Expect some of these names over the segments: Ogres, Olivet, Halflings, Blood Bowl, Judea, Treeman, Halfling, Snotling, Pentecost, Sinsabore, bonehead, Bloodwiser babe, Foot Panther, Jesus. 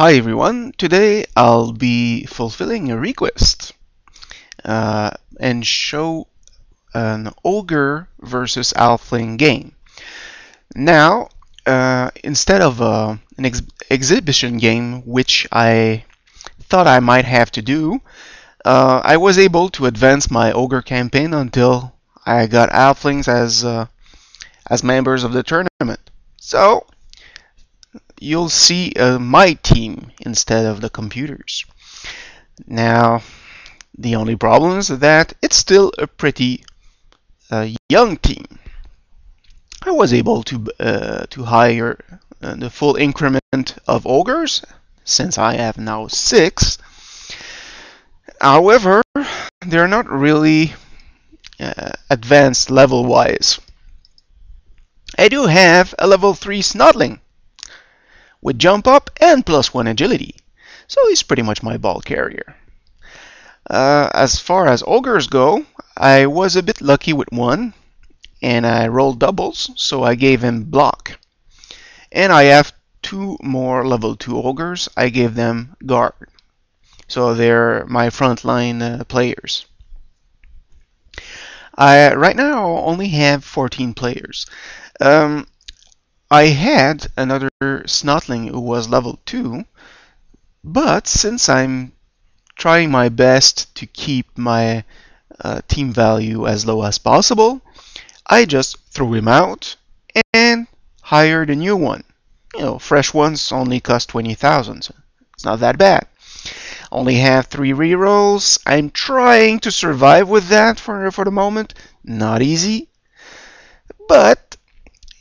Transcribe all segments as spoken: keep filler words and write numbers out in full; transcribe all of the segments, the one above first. Hi everyone, today I'll be fulfilling a request uh, and show an ogre versus halfling game. Now, uh, instead of uh, an ex exhibition game, which I thought I might have to do, uh, I was able to advance my ogre campaign until I got halflings as, uh, as members of the tournament. So you'll see uh, my team instead of the computers. Now, the only problem is that it's still a pretty uh, young team. I was able to uh, to hire uh, the full increment of ogres, since I have now six. However, they're not really uh, advanced level-wise. I do have a level three Snotling, with jump up and plus one agility. So he's pretty much my ball carrier. Uh, as far as ogres go, I was a bit lucky with one, and I rolled doubles, so I gave him block. And I have two more level two ogres, I gave them guard. So they're my frontline uh, players. I right now only have fourteen players. Um, I had another Snotling who was level two, but since I'm trying my best to keep my uh, team value as low as possible, I just threw him out and hired a new one. You know, fresh ones only cost twenty thousand, so it's not that bad. Only have three rerolls. I'm trying to survive with that for, for the moment. Not easy, but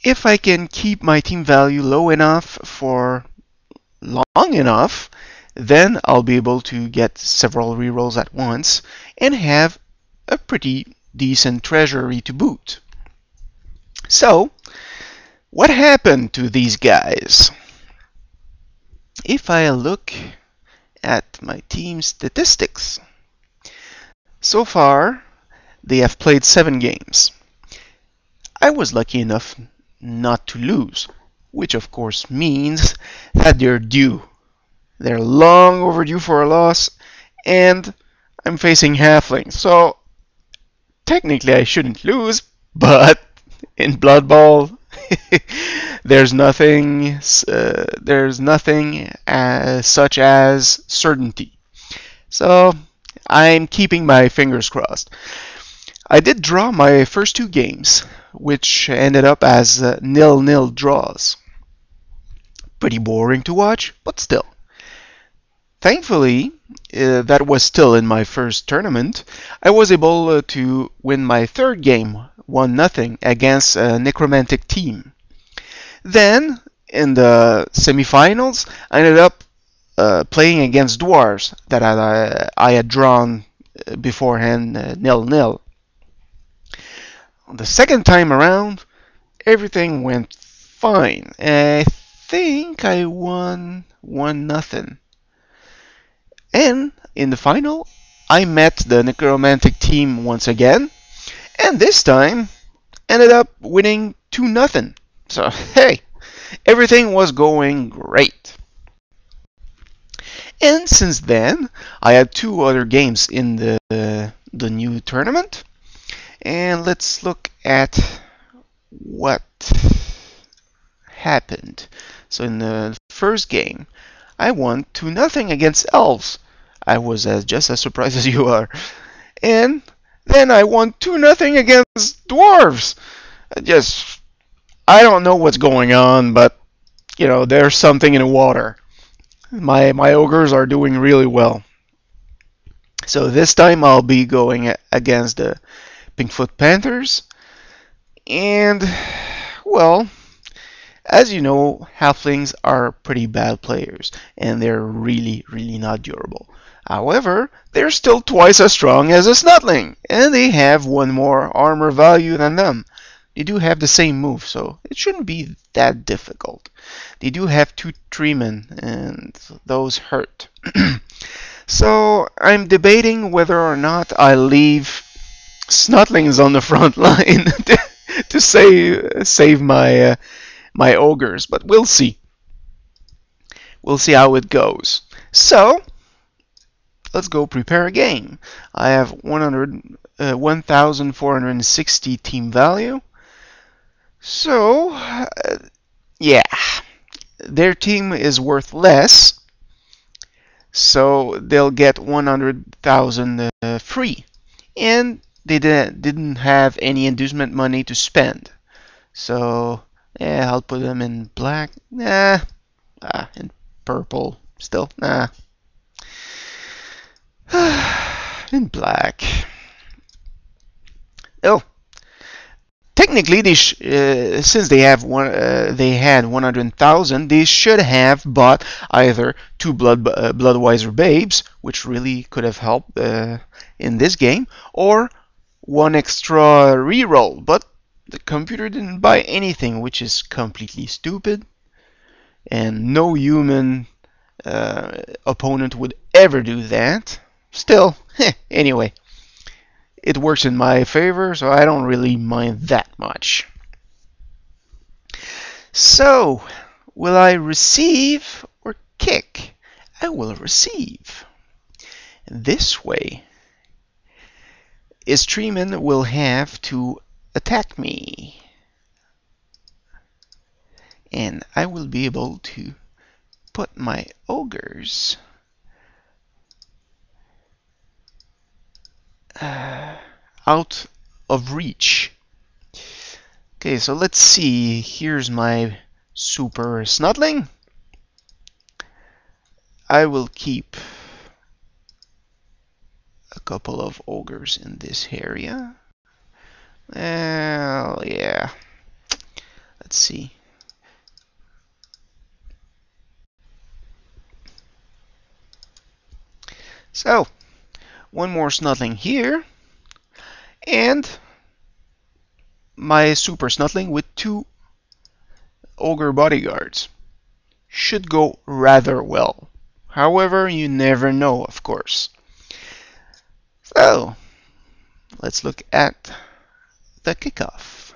if I can keep my team value low enough for long enough, then I'll be able to get several rerolls at once and have a pretty decent treasury to boot. So, what happened to these guys? If I look at my team statistics, so far they have played seven games. I was lucky enough not to lose, which of course means that they're due. They're long overdue for a loss, and I'm facing halflings, so technically I shouldn't lose, but in Blood Bowl there's nothing uh, there's nothing as, such as certainty, so I'm keeping my fingers crossed. I did draw my first two games, which ended up as uh, nil-nil draws. Pretty boring to watch, but still. Thankfully, uh, that was still in my first tournament. I was able uh, to win my third game, one nothing, against a necromantic team. Then, in the semi-finals, I ended up uh, playing against dwarves that I, I had drawn beforehand nil-nil. Uh, The second time around, everything went fine. I think I won one nothing. And in the final, I met the necromantic team once again, and this time ended up winning two nothing. So hey, everything was going great. And since then, I had two other games in the uh, the new tournament. And let's look at what happened. So in the first game, I won two nothing against elves. I was as, just as surprised as you are. And then I won two nothing against dwarves. I just, I don't know what's going on, but, you know, there's something in the water. My, my ogres are doing really well. So this time I'll be going against the Foot Panthers, and well, as you know, halflings are pretty bad players, and they're really, really not durable. However, they're still twice as strong as a Snotling, and they have one more armor value than them. They do have the same move, so it shouldn't be that difficult. They do have two Treeman, and those hurt. So I'm debating whether or not I leave Snotlings on the front line to, to save save my uh, my ogres, but we'll see. We'll see how it goes. So, let's go prepare a game. I have one hundred, uh, one thousand four hundred sixty team value. So, uh, yeah, their team is worth less, so they'll get one hundred thousand uh, free. And they didn't have any inducement money to spend. So, yeah, I'll put them in black. Nah, ah, in purple still. Nah, in black. Oh, technically, they sh uh, since they have one, uh, they had one hundred thousand. They should have bought either two blood uh, Bloodwiser babes, which really could have helped uh, in this game, or one extra reroll, but the computer didn't buy anything, which is completely stupid, and no human uh, opponent would ever do that. Still, heh, anyway, it works in my favor, so I don't really mind that much. So, will I receive or kick? I will receive. This way, Treeman will have to attack me, and I will be able to put my ogres uh, out of reach. Okay, so let's see. Here's my super Snotling. I will keep a couple of ogres in this area. Well, yeah. Let's see. So, one more Snotling here, and my super Snotling with two ogre bodyguards should go rather well. However, you never know, of course. So, let's look at the kickoff.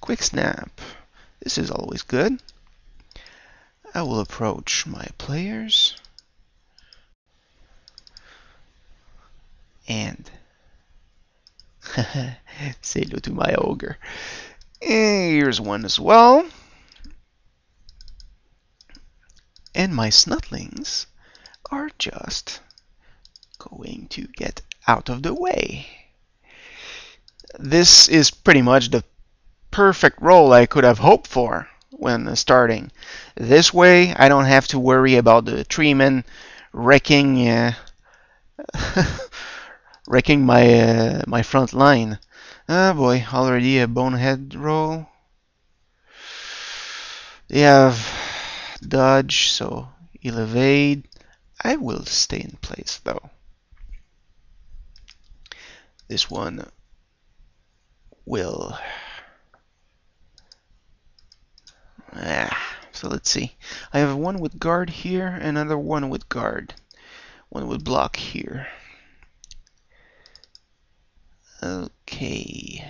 Quick snap. This is always good. I will approach my players and say hello to my ogre. And here's one as well. And my Snotlings are just going to get out of the way. This is pretty much the perfect roll I could have hoped for when starting. This way, I don't have to worry about the Treeman wrecking uh, wrecking my uh, my front line. Ah, boy, already a bonehead roll. They have dodge, so he'll evade. I will stay in place though. This one will. Ah, so let's see. I have one with guard here, another one with guard, one with block here. Okay.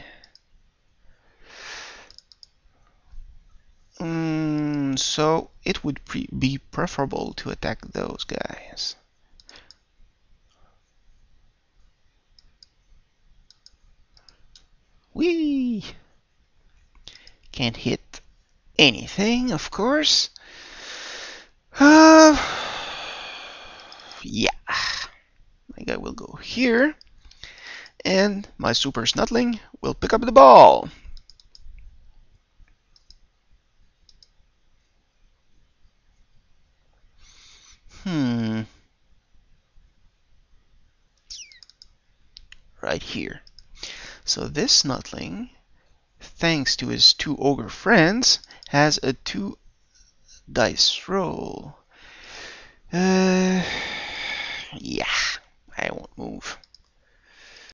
Mm, so it would pre be preferable to attack those guys. Whee! Can't hit anything, of course. Uh, yeah. I think I will go here. And my super Snotling will pick up the ball. Hmm. Right here. So this Snotling, thanks to his two ogre friends, has a two dice roll. Uh, yeah, I won't move.